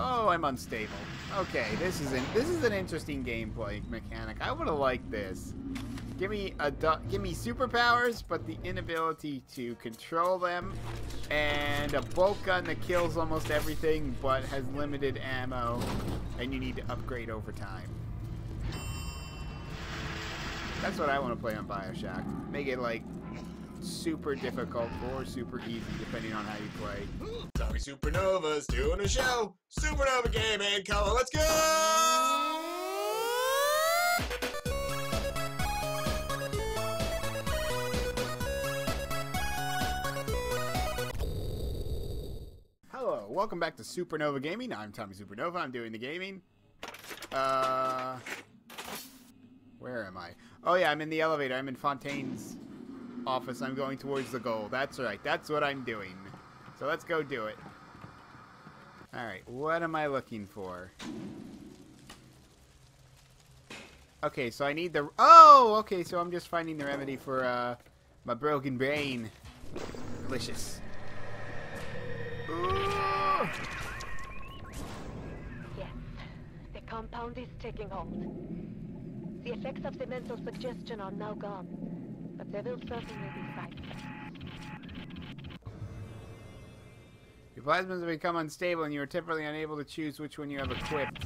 Oh, I'm unstable. Okay, this is an interesting gameplay mechanic. I would have liked this. Give me superpowers, but the inability to control them, and a bolt gun that kills almost everything but has limited ammo, and you need to upgrade over time. That's what I want to play on BioShock. Make it like super difficult or super easy depending on how you play. Tommy Supernova's doing a show. Supernova Game and Color. Let's go! Hello, welcome back to Supernova Gaming. I'm Tommy Supernova. I'm doing the gaming. Where am I? Oh yeah, I'm in the elevator. I'm in Fontaine's office. I'm going towards the goal. That's right. That's what I'm doing. So let's go do it. Alright, what am I looking for? Okay, so I need the... Oh! Okay, so I'm just finding the remedy for my broken brain. Delicious. Ooh. Yes, the compound is taking hold. The effects of the mental suggestion are now gone, but there will certainly be fights. Your plasmids have become unstable and you are temporarily unable to choose which one you have equipped.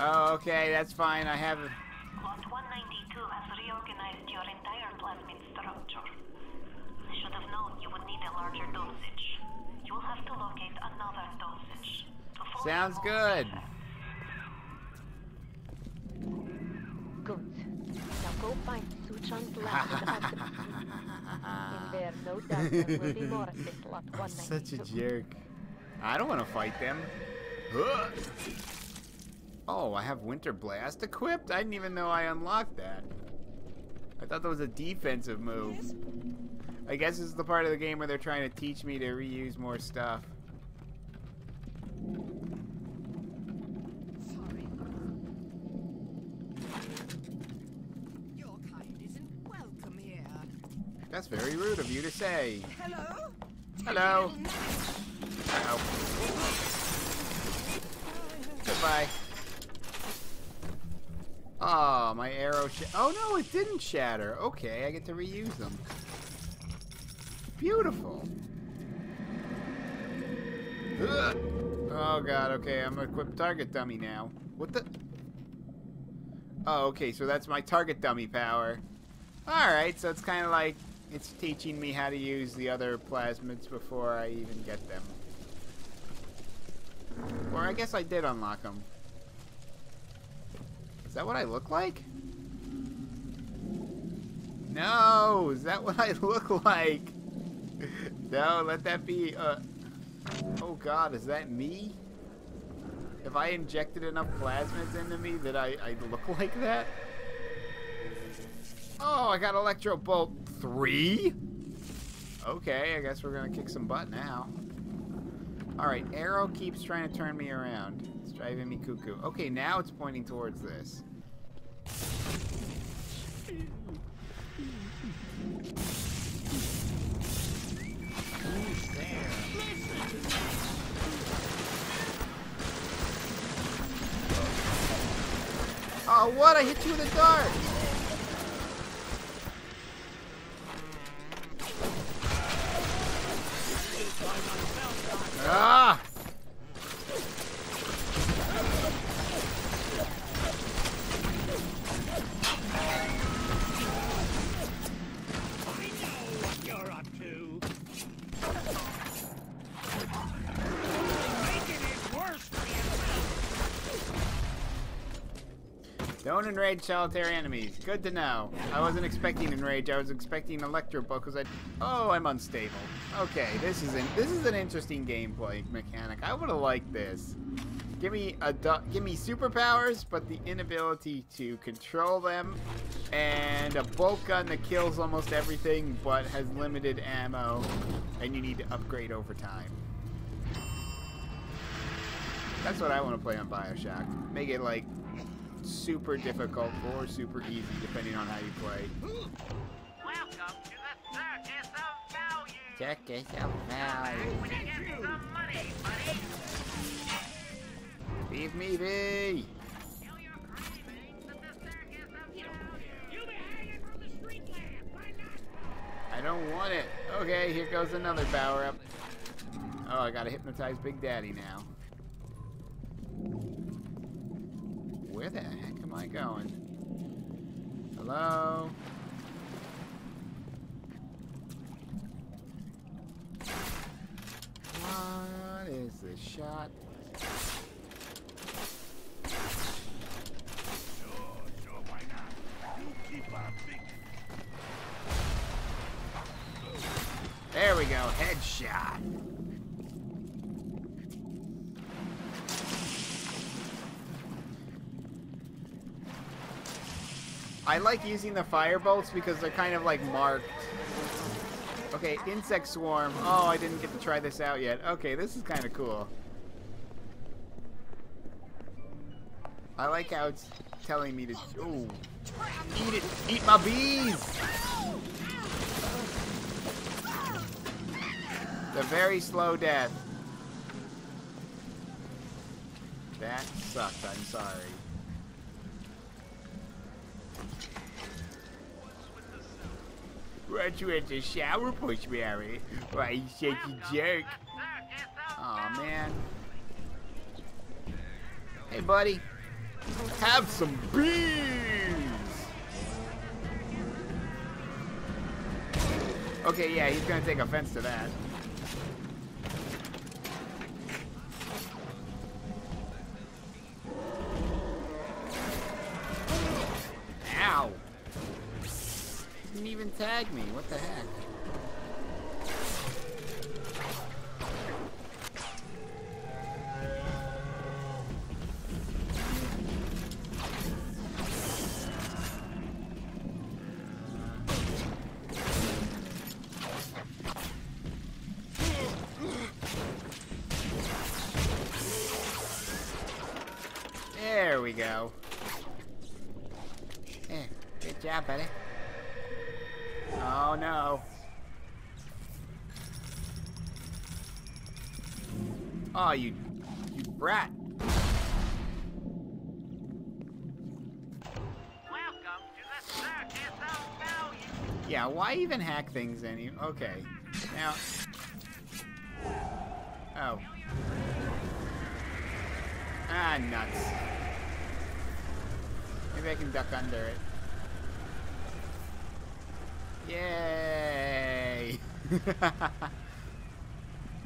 Oh, okay, that's fine. I have... Lot 192 has reorganized your entire plasmid structure. I should have known you would need a larger dosage. You will have to locate another dosage. Sounds good. Good. Now go find Suchan's lab at the... In there, no doubt there will be more at this Lot 192. I'm such a jerk. I don't want to fight them. Ugh. Oh, I have Winter Blast equipped? I didn't even know I unlocked that. I thought that was a defensive move. I guess this is the part of the game where they're trying to teach me to reuse more stuff. Sorry. Your kind isn't welcome here. That's very rude of you to say. Hello? Hello. Uh-oh. Goodbye. Oh, my arrow oh no, it didn't shatter. Okay, I get to reuse them. Beautiful. Ugh. Oh god, okay, I'm equipped target dummy now. What the? Oh, okay, so that's my target dummy power. Alright, so it's kind of like it's teaching me how to use the other plasmids before I even get them. Or I guess I did unlock them. Is that what I look like? No! Is that what I look like? No, let that be, oh god, is that me? Have I injected enough plasmids into me that I look like that? Oh, I got Electro Bolt 3? Okay, I guess we're gonna kick some butt now. Alright, arrow keeps trying to turn me around. It's driving me cuckoo. Okay, now it's pointing towards this. Oh, what? I hit you with a dart! Ah! Don't enrage solitary enemies. Good to know. I wasn't expecting enrage. I was expecting Electro Bolt because I... Oh, I'm unstable. Okay, this is an interesting gameplay mechanic. I would have liked this. Give me superpowers, but the inability to control them, and a bolt gun that kills almost everything but has limited ammo, and you need to upgrade over time. That's what I want to play on BioShock. Make it like... super difficult or super easy depending on how you play. Welcome to the circus of value. Circus of value. When you get some money, buddy. Leave me be! I don't want it. Okay, here goes another power up. Oh, I gotta hypnotize Big Daddy now. Where the heck am I going? Hello? What is this shot? Sure, why not? You keep on thinking. There we go, headshot. I like using the fire bolts because they're kind of like marked. Okay, insect swarm. Oh, I didn't get to try this out yet. Okay, this is kind of cool. I like how it's telling me to... Ooh. Eat it! Eat my bees! The very slow death. That sucked, I'm sorry. Weren't you at the shower push, Mary? Why, you shaky jerk. Aw, man. Hey, buddy. Have some bees! Okay, yeah, he's gonna take offense to that. Ow! Didn't even tag me, what the heck? There we go. Yeah, good job, buddy. Oh no. Oh, you brat. Welcome to the circus of value. Yeah, why even hack things any? Okay. Now. Oh. Ah, nuts. Maybe I can duck under it. Yay!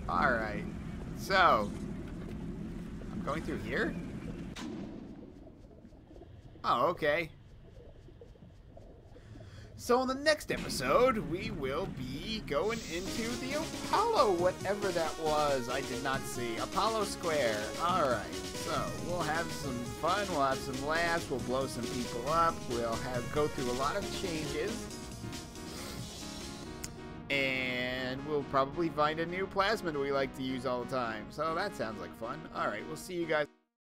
Alright. So, I'm going through here? Oh, okay. So in the next episode, we will be going into the Apollo, whatever that was. I did not see. Apollo Square. Alright, so we'll have some fun, we'll have some laughs, we'll blow some people up, we'll go through a lot of changes. And we'll probably find a new plasmid we like to use all the time. So that sounds like fun. Alright, we'll see you guys.